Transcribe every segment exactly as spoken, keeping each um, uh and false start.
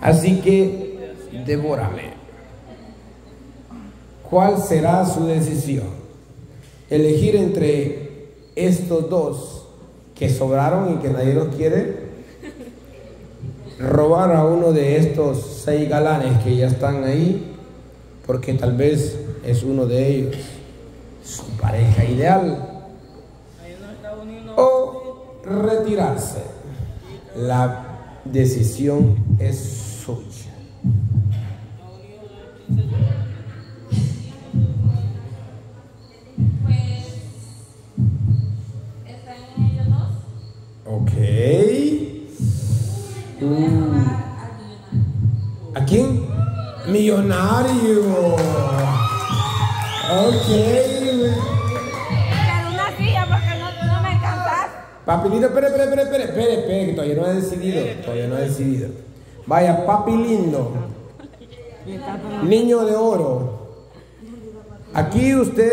Así que devórame. ¿Cuál será su decisión? Elegir entre estos dos que sobraron y que nadie los quiere, robar a uno de estos seis galanes que ya están ahí, porque tal vez es uno de ellos su pareja ideal, o retirarse. La decisión es suya. Ok. Uh. ¿A quién? Millonario. Ok. Una silla porque no, no me alcanzas. Papilito, espere, espere, espere, espere, espere, espere, que todavía no ha decidido. Todavía no ha decidido. Vaya, papi lindo. Niño de oro. Aquí usted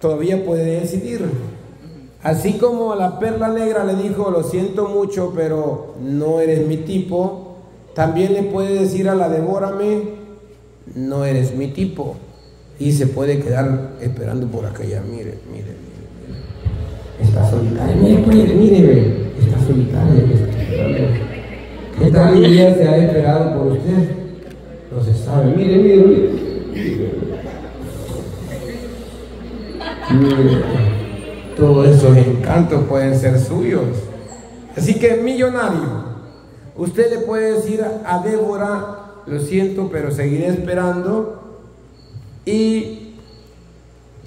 todavía puede decidir. Así como a la perla negra le dijo, lo siento mucho, pero no eres mi tipo, también le puede decir a la devórame, no eres mi tipo. Y se puede quedar esperando por acá ya. Mire, mire, mire. Está solitaria. Mire, mire, está solitaria. Esta niña se ha esperado por usted. No se sabe. Mire, mire, mire. Mire. Todos esos encantos pueden ser suyos. Así que, millonario, usted le puede decir a Débora, lo siento, pero seguiré esperando. Y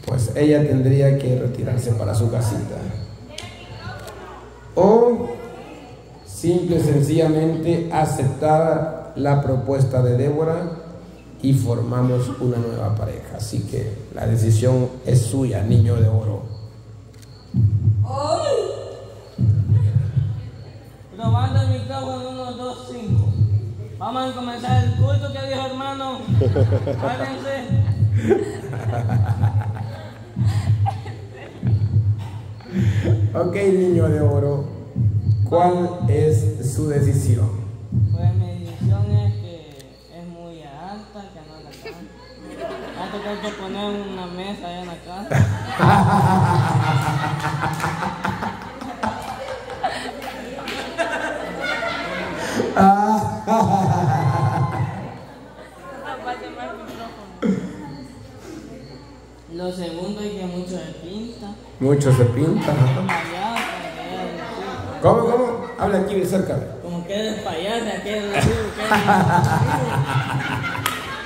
pues ella tendría que retirarse para su casita. O simple y sencillamente aceptar la propuesta de Débora y formamos una nueva pareja. Así que la decisión es suya, niño de oro. Probando el micrófono, uno, dos, cinco. Vamos a comenzar el culto que dijo hermano. Párense. Ok, niño de oro, ¿cuál es su decisión? Pues mi decisión es que es muy alta, que no la canta. Va a tocar que poner una mesa allá en la casa. Lo segundo es que mucho se pinta. Mucho se pinta. ¿Cómo, cómo? Habla aquí de cerca. Como que eres payasa, que eres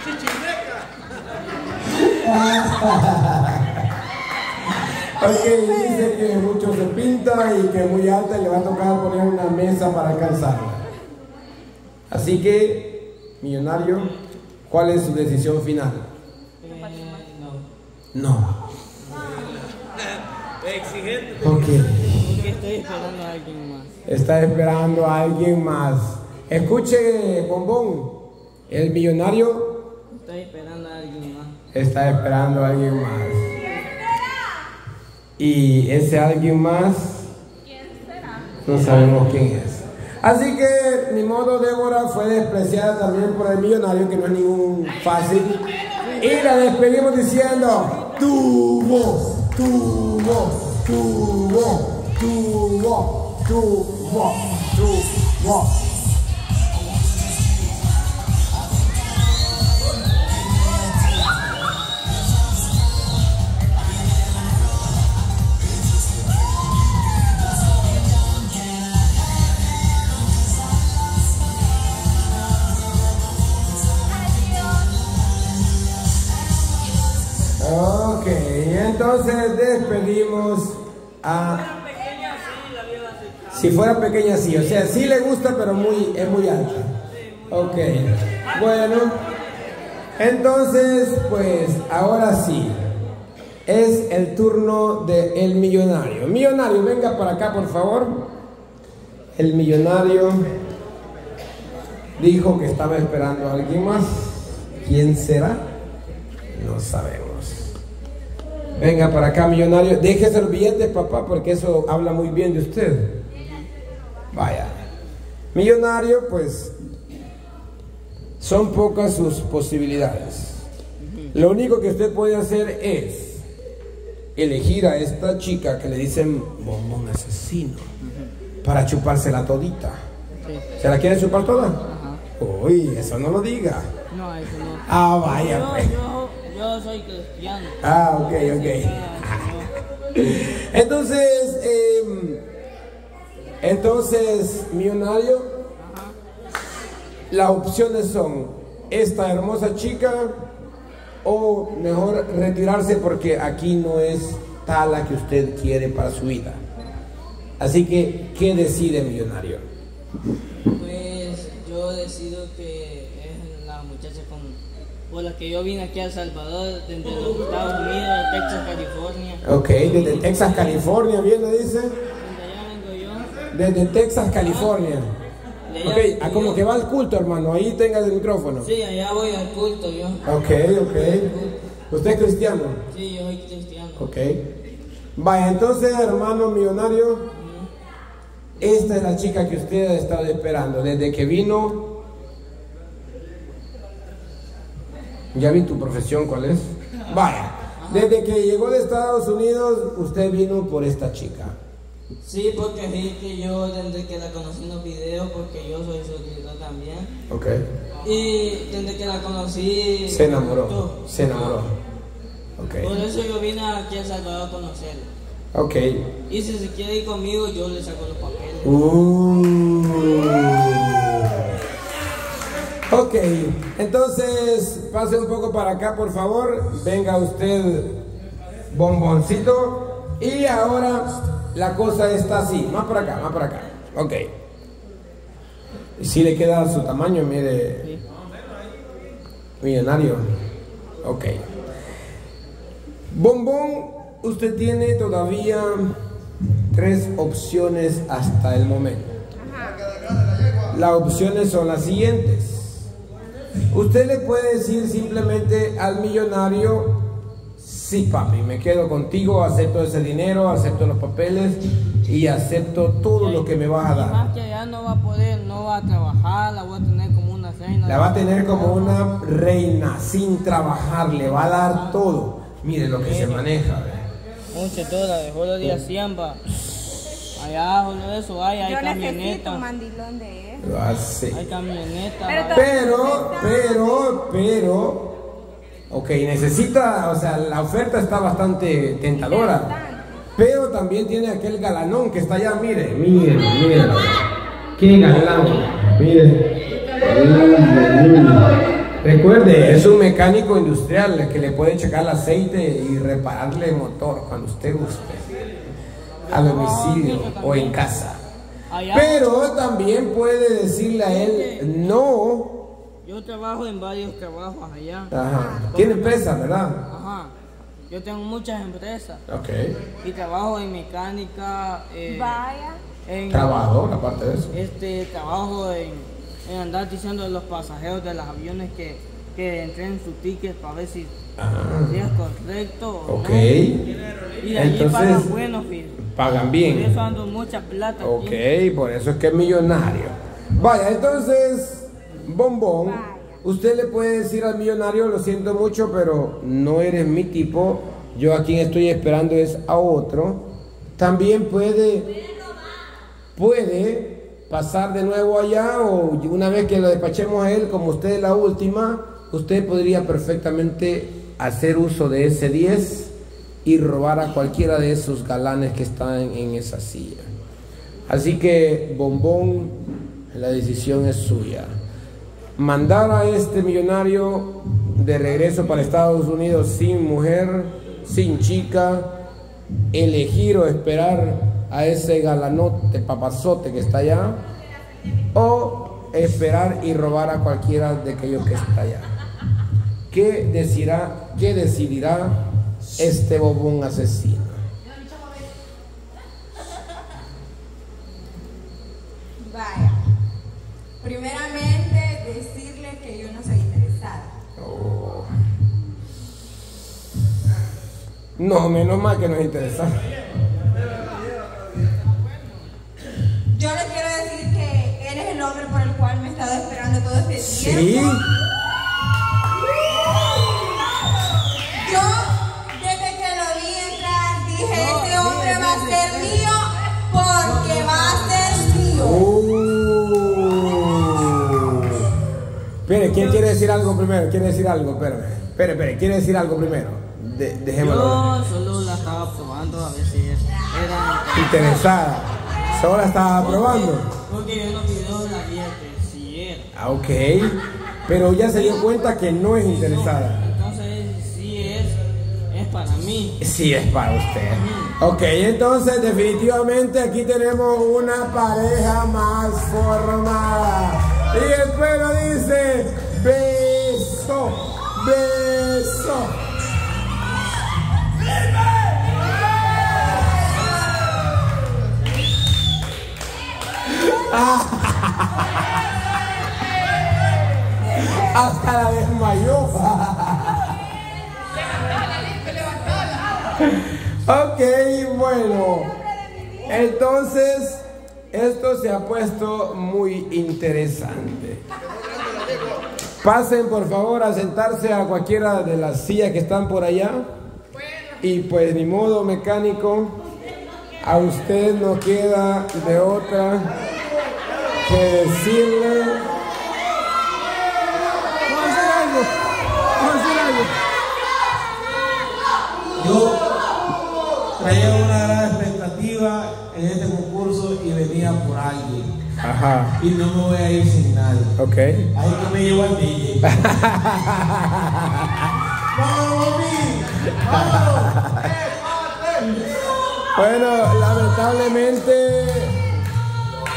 chichimeca. Ok, dice que mucho se pinta y que muy alta le va a tocar poner una mesa para alcanzarla. Así que, millonario, ¿cuál es su decisión final? Eh, no. No. Exigente. Ok. Estoy esperando a alguien más. Está esperando a alguien más. Escuche, bombón. El millonario. Estoy esperando a alguien más. Está esperando a alguien más. Y ese alguien más. ¿Quién será? No sabemos quién es. Así que, ni modo, Débora fue despreciada también por el millonario, que no es ningún fácil. Y la despedimos diciendo, tu voz, tu voz, tu voz, tu voz, tu voz, tu voz. Ok, entonces despedimos a... Si fuera pequeña sí, o sea, sí le gusta, pero muy, es muy alta. Ok, bueno, entonces, pues, ahora sí, es el turno del millonario. Millonario, venga para acá, por favor. El millonario dijo que estaba esperando a alguien más. ¿Quién será? No sabemos. Venga para acá, millonario. Déjese los billetes, papá, porque eso habla muy bien de usted. Vaya. Millonario, pues, son pocas sus posibilidades. Lo único que usted puede hacer es elegir a esta chica que le dicen bombón asesino para chupársela todita. ¿Se la quieren chupar toda? Uy, eso no lo diga. No, eso no. Ah, vaya. Yo, yo, yo soy cristiano. Ah, ok, ok. Entonces, eh, entonces, millonario, las opciones son esta hermosa chica o mejor retirarse porque aquí no es tal la que usted quiere para su vida. Así que, ¿qué decide, millonario? Decido que es la muchacha con, por la que yo vine aquí a El Salvador, desde los Estados Unidos, Texas, California. Ok, desde Texas, California viene, dice. Desde allá vengo yo. Desde Texas, California. Ah, ok, ah, como que va al culto, hermano, ahí tenga el micrófono. Sí, allá voy al culto yo. Ok, ok. ¿Usted es cristiano? Sí, yo soy cristiano. Ok. Vaya, entonces, hermano millonario, esta es la chica que usted ha estado esperando desde que vino. Ya vi tu profesión, ¿cuál es? Vaya, desde que llegó de Estados Unidos, usted vino por esta chica. Sí, porque vi que yo, desde que la conocí en los videos, porque yo soy suscriptor también. Ok. Y desde que la conocí... Se enamoró, gustó. se enamoró. Okay. Por eso yo vine aquí a El Salvador a conocerla. Ok. Y si se quiere ir conmigo, yo le saco los papeles. Uh. Ok, entonces pase un poco para acá, por favor. Venga usted, bomboncito. Y ahora la cosa está así, más para acá, más para acá. Ok. Si le queda su tamaño, mire. Sí. Millonario. Ok. Bombón, usted tiene todavía tres opciones hasta el momento. Las opciones son las siguientes. Usted le puede decir simplemente al millonario: sí, papi, me quedo contigo, acepto ese dinero, acepto los papeles y acepto todo lo que me vas a dar. Más que allá no va a poder, no va a trabajar, la voy a tener como una reina. La va a tener como una reina, sin trabajar, le va a dar todo. Mire lo que se maneja, ¿verdad? Muchas dólares, solo de Hacienda. Allá, solo eso hay, hay camionetas. Yo necesito un mandilón de él. Lo hace. Hay camionetas. Pero, pero, pero... Ok, necesita, o sea, la oferta está bastante tentadora. Pero también tiene aquel galanón que está allá, mire. Mire, mire. Qué galán, mire. Recuerde, es un mecánico industrial que le puede checar el aceite y repararle el motor cuando usted guste, a domicilio o en casa. Pero también puede decirle a él no. Yo trabajo en varios trabajos allá. Ajá. Tiene empresas, ¿verdad? Ajá. Yo tengo muchas empresas. Ok. Y trabajo en mecánica. Eh, Vaya. En, trabajo, aparte de eso. Este, trabajo en... En andar diciendo a los pasajeros de los aviones que, que entren su ticket para ver si, ah, si es correcto. Ok. No. Y entonces pagan buenos, pagan bien. Por eso ando mucha plata. Ok, aquí. Por eso es que es millonario. Vaya, entonces, bombón, Vaya. usted le puede decir al millonario: lo siento mucho, pero no eres mi tipo. Yo a quien estoy esperando es a otro. También puede, puede. pasar de nuevo allá, o una vez que lo despachemos a él, como usted es la última, usted podría perfectamente hacer uso de ese diez y robar a cualquiera de esos galanes que están en esa silla. Así que, bombón, la decisión es suya. Mandar a este millonario de regreso para Estados Unidos sin mujer, sin chica, elegir o esperar a ese galanote, papazote que está allá, o esperar y robar a cualquiera de aquellos que está allá. ¿Qué decidirá, qué decidirá este bobón asesino? Vaya, primeramente decirle que yo no soy interesada. Oh. No, menos mal que no es interesada. Yo le quiero decir que eres el hombre por el cual me he estado esperando todo este de tiempo. ¿Sí? Yo, desde que lo vi entrar, dije, no, este hombre va a ser mío porque va a ser mío. Oh. Espere, ¿quién quiere decir algo primero? ¿Quiere decir algo? Espere, espere, espere. ¿Quiere decir algo primero? De, dejémoslo. Yo solo la estaba probando a ver si era... interesada. Solo la estaba probando. Porque yo en los videos la vi que sí era. Ah, ok. Pero ya se dio cuenta que no es interesada. Entonces, sí es, es para mí. Sí es para usted. Ok, entonces definitivamente aquí tenemos una pareja más formada. Y el pueblo dice, beso, beso. Hasta la desmayó. Ok, bueno, entonces esto se ha puesto muy interesante. Pasen por favor a sentarse a cualquiera de las sillas que están por allá. Y pues ni modo, mecánico, a usted no queda de otra que decirle. Vamos a hacer algo, vamos a hacer algo. Yo traía una gran expectativa en este concurso y venía por alguien. Ajá. Y no me voy a ir sin nadie. Ok. Ahí que me llevo al D J. ¡Vamos, bueno, lamentablemente,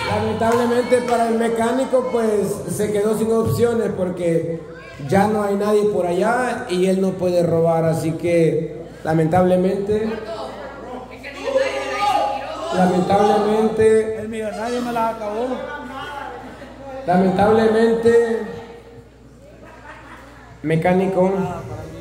lamentablemente para el mecánico pues se quedó sin opciones porque ya no hay nadie por allá y él no puede robar, así que lamentablemente, lamentablemente, el millonario me la acabó, lamentablemente, mecánico.